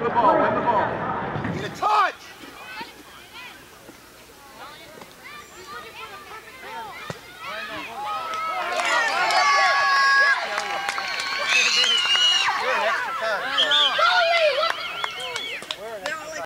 Win the ball, win the ball. Get a touch!